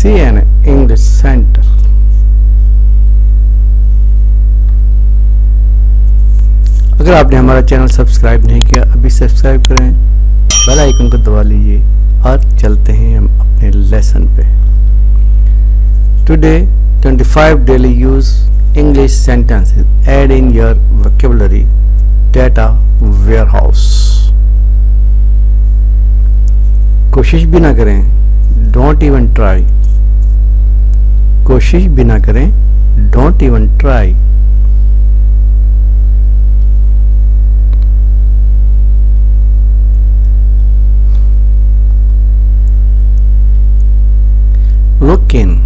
CNA English Center. अगर आपने हमारा चैनल सब्सक्राइब नहीं किया अभी सब्सक्राइब करें, बेल आइकन को दबा लीजिए और चलते हैं हम अपने लेसन पे। Today 25 daily use English sentences. Add in your vocabulary. Data warehouse. कोशिश भी ना करें. Don't even try. कोशिश भी ना करें. Don't even try. Look in.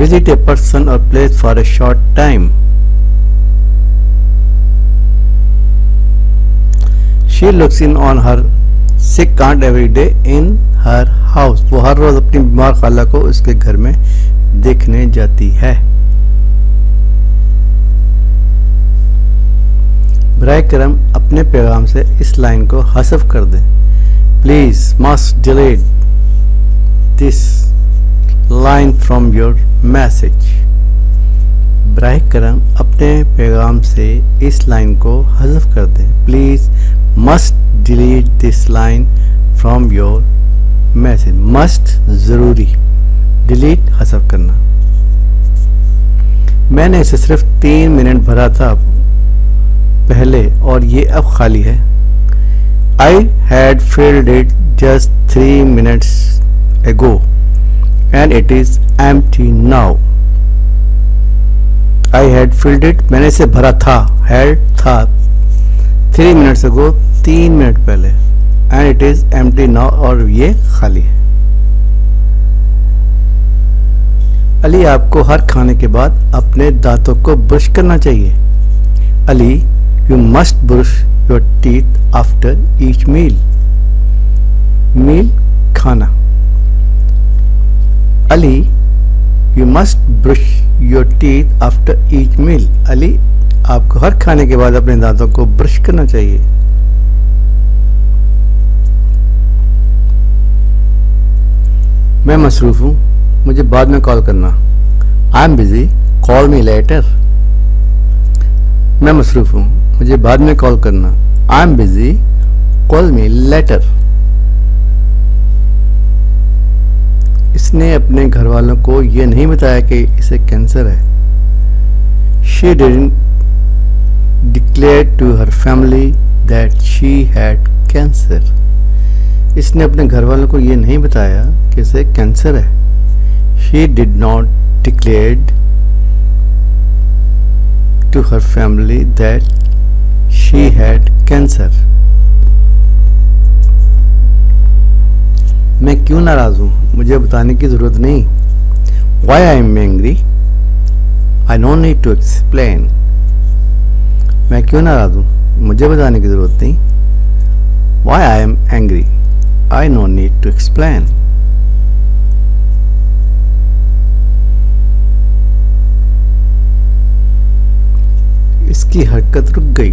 Visit a person or place for a short time. She looks in on her sick aunt every day in her house. वो हर रोज अपनी बीमार खाला को उसके घर में देखने जाती है. बराए-करम अपने पैगाम से इस लाइन को हसफ कर दें. Please must delete this line from your message. बराए-करम अपने पैगाम से इस लाइन को हसफ कर दें. Please must delete this line from your message. Must जरूरी, delete हसफ करना. मैंने इसे सिर्फ 3 मिनट भरा था पहले और ये अब खाली है. I had filled it just 3 minutes ago and it is empty now. I had filled it, मैंने इसे भरा था, had था 3 मिनट्स अगो 3 मिनट पहले, and it is empty now और ये खाली है. अली आपको हर खाने के बाद अपने दांतों को ब्रश करना चाहिए. Ali you must brush your teeth after each meal. Meal खाना. Ali you must brush your teeth after each meal. Ali आपको हर खाने के बाद अपने दांतों को ब्रश करना चाहिए. मैं मसरूफ हूँ, मुझे बाद में कॉल करना. I am busy, call me later. मैं मसरूफ हूँ, मुझे बाद में कॉल करना. I am busy, call me later. इसने अपने घर वालों को यह नहीं बताया कि इसे कैंसर है. She didn't declared to her family that she had cancer. इसने अपने घर वालों को ये नहीं बताया कि इसे कैंसर है. She did not declared to her family that she had cancer. मैं क्यों नाराज हूँ मुझे बताने की ज़रूरत नहीं. Why I am angry? I no need to explain. मैं क्यों नाराज हूँ मुझे बताने की ज़रूरत नहीं. Why I am angry? I no need to explain. इसकी हरकत रुक गई.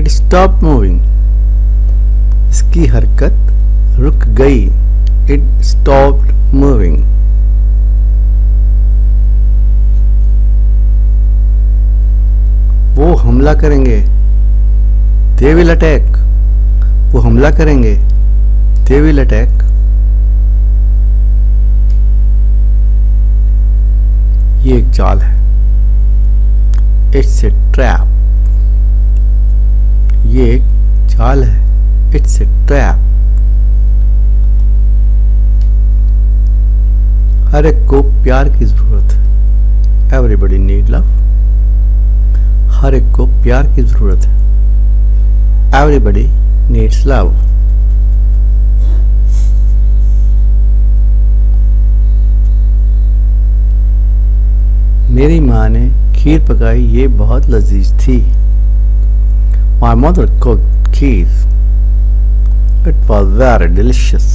It stopped moving. इसकी हरकत रुक गई. It stopped moving. वो हमला करेंगे. They will attack. वो हमला करेंगे. They will attack. ये एक जाल है. It's a trap. ये एक जाल है. It's a trap. हर एक को प्यार की जरूरत है. Everybody need love. हर एक को प्यार की जरूरत है. Everybody needs love. मेरी माँ ने खीर पकाई, ये बहुत लजीज थी. My mother cooked kheer, it was very delicious.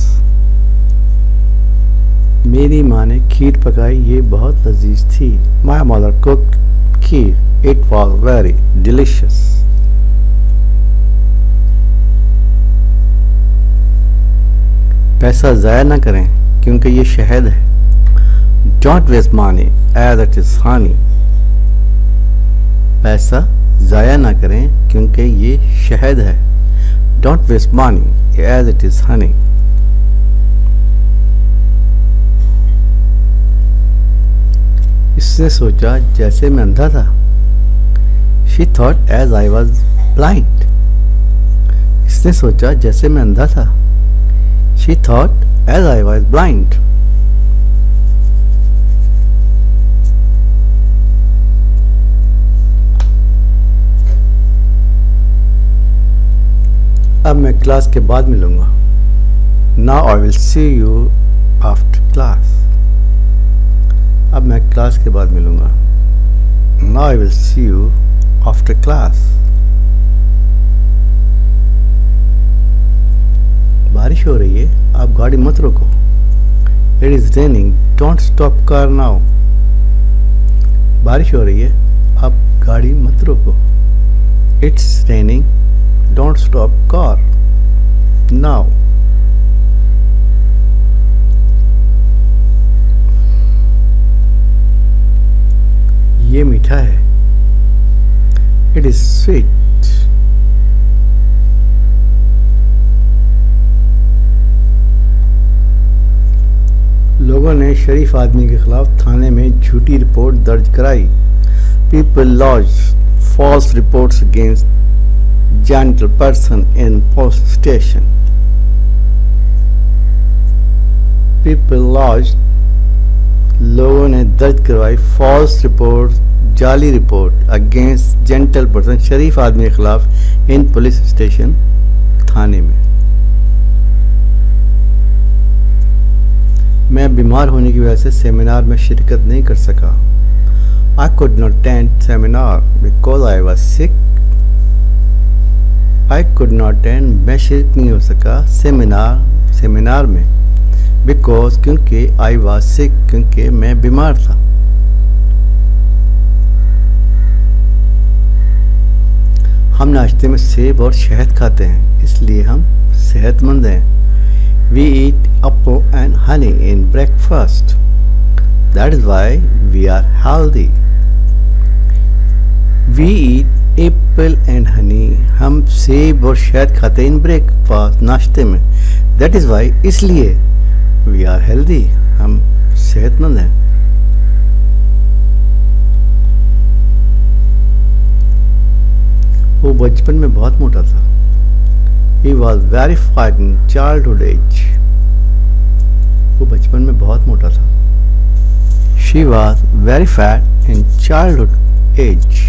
मेरी माँ ने खीर पकाई, ये बहुत लजीज थी. My mother cooked kheer, it was very delicious. पैसा ज़ाया ना करें, क्योंकि ये शहद है। डॉट waste money as it is honey, पैसा ज़ाया ना करें क्योंकि ये शहद है। डॉट waste money as it is honey. इसने सोचा जैसे मैं अंधा था। She thought as I was blind, इसने सोचा जैसे मैं अंधा था। She thought as I was blind. अब मैं क्लास के बाद मिलूंगा। Now I will see you after class. अब मैं क्लास के बाद मिलूंगा। Now I will see you after class. बारिश हो रही है, आप गाड़ी मत रोको। It is raining, don't stop car now. बारिश हो रही है, आप गाड़ी मत रोको। It's raining, don't stop car now. ये मीठा है। It is sweet. लोगों ने शरीफ आदमी के खिलाफ थाने में झूठी रिपोर्ट दर्ज कराई। People lodged false reports against gentle person in post station. People lodged, लोगों ने दर्ज करवाई फॉल्स रिपोर्ट, जाली रिपोर्ट, अगेंस्ट जेंटल पर्सन, शरीफ आदमी के खिलाफ, इन पुलिस स्टेशन थाने में। मैं बीमार होने की वजह से सेमिनार में शिरकत नहीं कर सका। I could not attend seminar because I was sick. I could not attend, मैं शिरकत नहीं हो सका सेमिनार में, बिकॉज क्योंकि आई वॉज सिक, क्योंकि मैं बीमार था। हम नाश्ते में सेब और शहद खाते हैं, इसलिए हम सेहतमंद हैं। We eat apple and honey in breakfast, that is why we are healthy. We eat apple and honey, हम सेब और शहद खाते हैं इन ब्रेकफास्ट, नाश्ते में, दैट इज़ वाई, इसलिए वी आर हेल्दी, हम सेहतमंद हैं। वो बचपन में बहुत मोटा था। He was very fat in childhood age. वो बचपन में बहुत मोटा था। She was very fat in childhood age.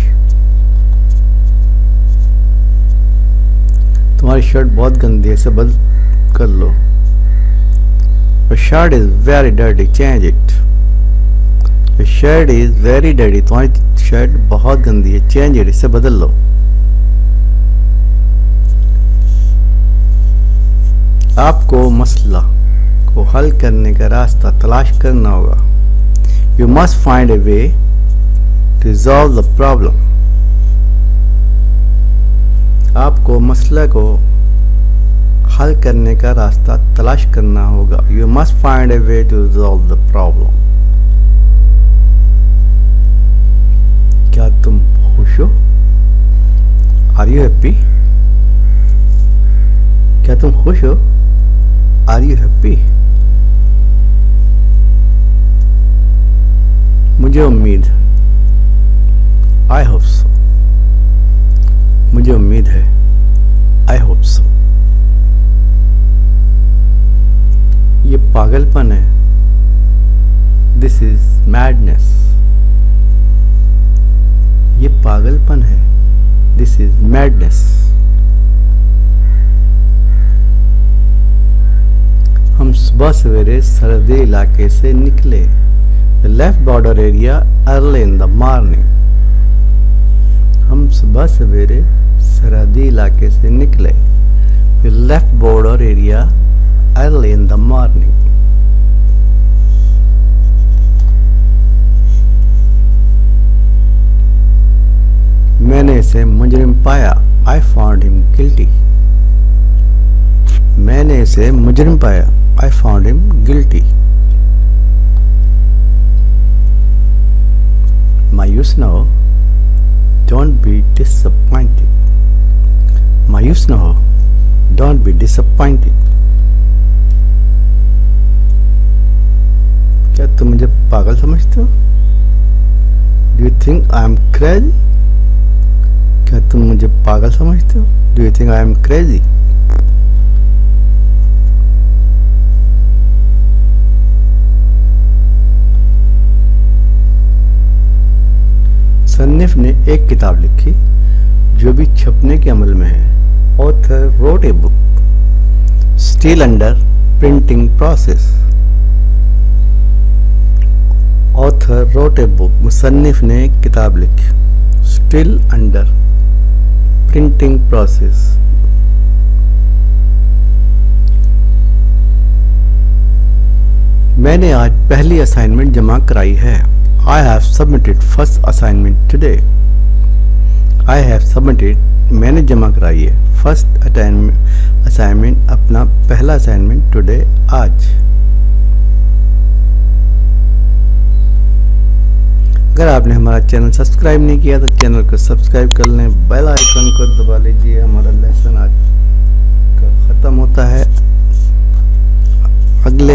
तुम्हारी शर्ट बहुत गंदी है, इसे बंद कर लो। Your shirt is very dirty. Change it. Your shirt is very dirty. तुम्हारी शर्ट बहुत गंदी है, change it. इसे बदल लो। आपको मसला को हल करने का रास्ता तलाश करना होगा। You must find a way to resolve the problem. आपको मसला को हल करने का रास्ता तलाश करना होगा। You must find a way to resolve the problem. क्या तुम खुश हो? Are you happy? क्या तुम खुश हो? Are you happy? मुझे उम्मीद, I hope so. मुझे उम्मीद है, I hope so. ये पागलपन है। This is madness. ये पागलपन है। This is madness. हम सुबह सवेरे सरहदी इलाके से निकले। We left border area early in the morning. हम सुबह सवेरे सरहदी इलाके से निकले। We left border area early in the morning. मैंने इसे मुजरिम पाया। I found him guilty. मैंने इसे मुजरिम पाया। I found him guilty. Mayusno, don't be disappointed. Mayusno, don't be disappointed. क्या तुम मुझे पागल समझते हो? Do you think I am crazy? क्या तुम मुझे पागल समझते हो? Do you think I am crazy? सन्निफ ने एक किताब लिखी जो भी छपने के अमल में है. Author wrote a book still under printing process. Author wrote a book, मुसन्निफ ने किताब लिखी, स्टिल अंडर प्रिंटिंग प्रोसेस. मैंने आज पहली असाइनमेंट जमा कराई है. I have submitted first assignment today. I have submitted, मैंने जमा कराई है, first assignment, अपना पहला assignment today, आज. अगर आपने हमारा चैनल सब्सक्राइब नहीं किया तो चैनल को सब्सक्राइब कर लें, बेल आइकन को दबा लीजिए. हमारा लेसन आज का ख़त्म होता है. अगले